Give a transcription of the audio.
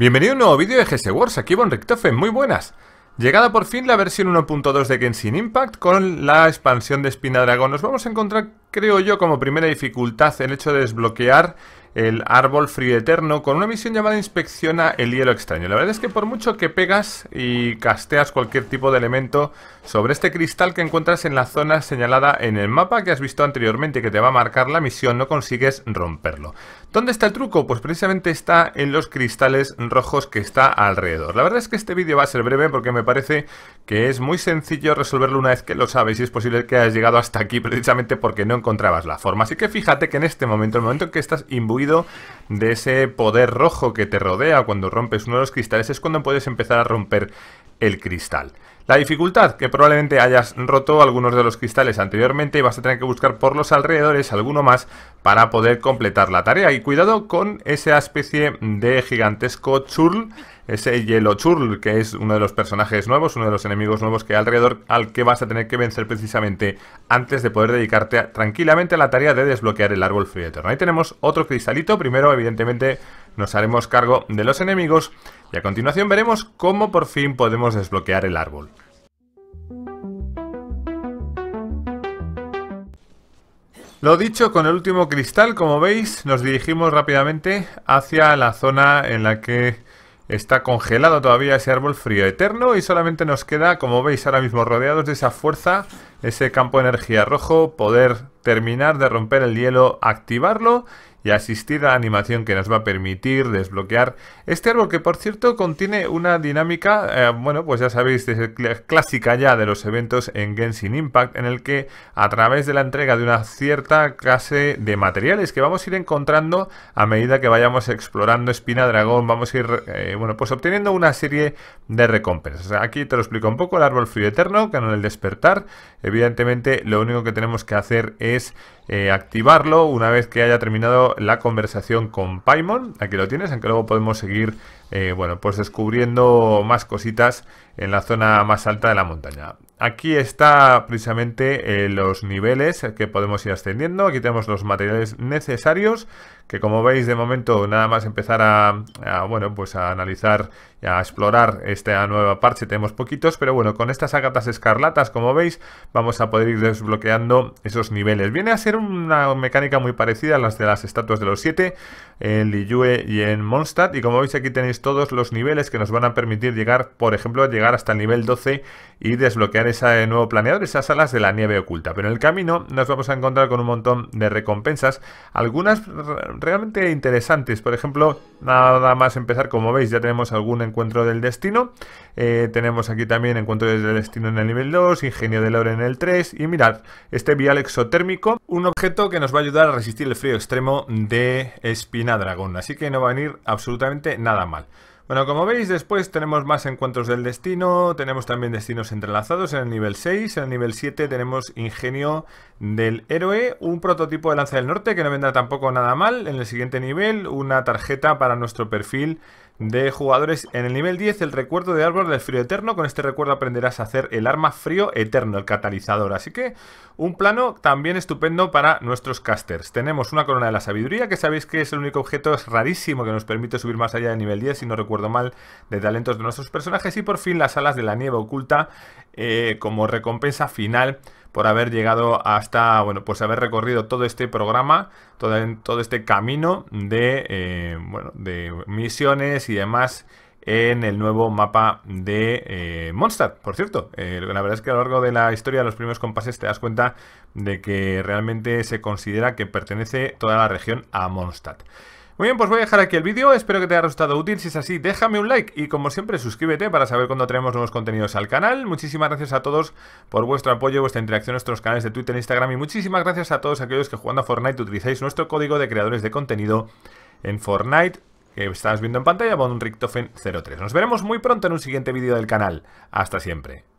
Bienvenido a un nuevo vídeo de GSWars, aquí Von Richthofen, muy buenas. Llegada por fin la versión 1.2 de Genshin Impact con la expansión de Espina Dragón. Nos vamos a encontrar, creo yo, como primera dificultad el hecho de desbloquear el árbol Frío Eterno con una misión llamada Inspecciona el hielo extraño. La verdad es que por mucho que pegas y casteas cualquier tipo de elemento sobre este cristal que encuentras en la zona señalada en el mapa que has visto anteriormente, que te va a marcar la misión, no consigues romperlo. ¿Dónde está el truco? Pues precisamente está en los cristales rojos que está alrededor. La verdad es que este vídeo va a ser breve porque me parece que es muy sencillo resolverlo una vez que lo sabes, y es posible que hayas llegado hasta aquí precisamente porque no encontrabas la forma. Así que fíjate que en este momento, el momento en que estás imbuido de ese poder rojo que te rodea cuando rompes uno de los cristales, es cuando puedes empezar a romper el cristal. La dificultad, que probablemente hayas roto algunos de los cristales anteriormente y vas a tener que buscar por los alrededores alguno más para poder completar la tarea. Y cuidado con esa especie de gigantesco churl, ese hielo churl, que es uno de los personajes nuevos, uno de los enemigos nuevos que hay alrededor, al que vas a tener que vencer precisamente antes de poder dedicarte tranquilamente a la tarea de desbloquear el árbol Frío Eterno. Ahí tenemos otro cristalito. Primero, evidentemente, nos haremos cargo de los enemigos y a continuación veremos cómo por fin podemos desbloquear el árbol. Lo dicho, con el último cristal, como veis, nos dirigimos rápidamente hacia la zona en la que está congelado todavía ese árbol Frío Eterno y solamente nos queda, como veis ahora mismo, rodeados de esa fuerza, ese campo de energía rojo, poder terminar de romper el hielo, activarlo y asistir a la animación que nos va a permitir desbloquear este árbol, que por cierto contiene una dinámica, bueno, pues ya sabéis, clásica ya de los eventos en Genshin Impact, en el que a través de la entrega de una cierta clase de materiales que vamos a ir encontrando a medida que vayamos explorando Espina Dragón, vamos a ir bueno, pues obteniendo una serie de recompensas. Aquí te lo explico un poco. El árbol Frío Eterno, que en el despertar, evidentemente lo único que tenemos que hacer es activarlo una vez que haya terminado la conversación con Paimon. Aquí lo tienes, aunque luego podemos seguir bueno, pues descubriendo más cositas en la zona más alta de la montaña. Aquí está precisamente los niveles que podemos ir ascendiendo. Aquí tenemos los materiales necesarios, que como veis de momento nada más empezar bueno, pues a analizar y a explorar esta nueva parche tenemos poquitos, pero bueno, con estas ágatas escarlatas, como veis, vamos a poder ir desbloqueando esos niveles. Viene a ser una mecánica muy parecida a las de las estatuas de los 7 en Liyue y en Mondstadt, y como veis aquí tenéis todos los niveles que nos van a permitir llegar, por ejemplo, llegar hasta el nivel 12 y desbloquear ese nuevo planeador, esas alas de la nieve oculta. Pero en el camino nos vamos a encontrar con un montón de recompensas, algunas realmente interesantes. Por ejemplo, nada más empezar, como veis, ya tenemos algún encuentro del destino. Tenemos aquí también encuentro del destino en el nivel 2, ingenio del oro en el 3 y mirad, este vial exotérmico, un objeto que nos va a ayudar a resistir el frío extremo de Espina Dragón, así que no va a venir absolutamente nada mal. Bueno, como veis, después tenemos más encuentros del destino, tenemos también destinos entrelazados en el nivel 6, en el nivel 7 tenemos ingenio del héroe, un prototipo de lanza del norte que no vendrá tampoco nada mal, en el siguiente nivel una tarjeta para nuestro perfil de jugadores, en el nivel 10 el recuerdo de árbol del Frío Eterno, con este recuerdo aprenderás a hacer el arma Frío Eterno, el catalizador, así que un plano también estupendo para nuestros casters. Tenemos una corona de la sabiduría, que sabéis que es el único objeto rarísimo que nos permite subir más allá del nivel 10, si no recuerdo mal, de talentos de nuestros personajes. Y por fin las alas de la nieve oculta como recompensa final por haber llegado hasta, bueno, pues haber recorrido todo este programa, todo este camino de, bueno, de misiones y demás en el nuevo mapa de Mondstadt. Por cierto, la verdad es que a lo largo de la historia de los primeros compases te das cuenta de que realmente se considera que pertenece toda la región a Mondstadt. Muy bien, pues voy a dejar aquí el vídeo, espero que te haya resultado útil, si es así déjame un like y como siempre suscríbete para saber cuando traemos nuevos contenidos al canal. Muchísimas gracias a todos por vuestro apoyo, vuestra interacción en nuestros canales de Twitter e Instagram, y muchísimas gracias a todos aquellos que jugando a Fortnite utilizáis nuestro código de creadores de contenido en Fortnite, que estás viendo en pantalla, vonrichtoffen03. Nos veremos muy pronto en un siguiente vídeo del canal. Hasta siempre.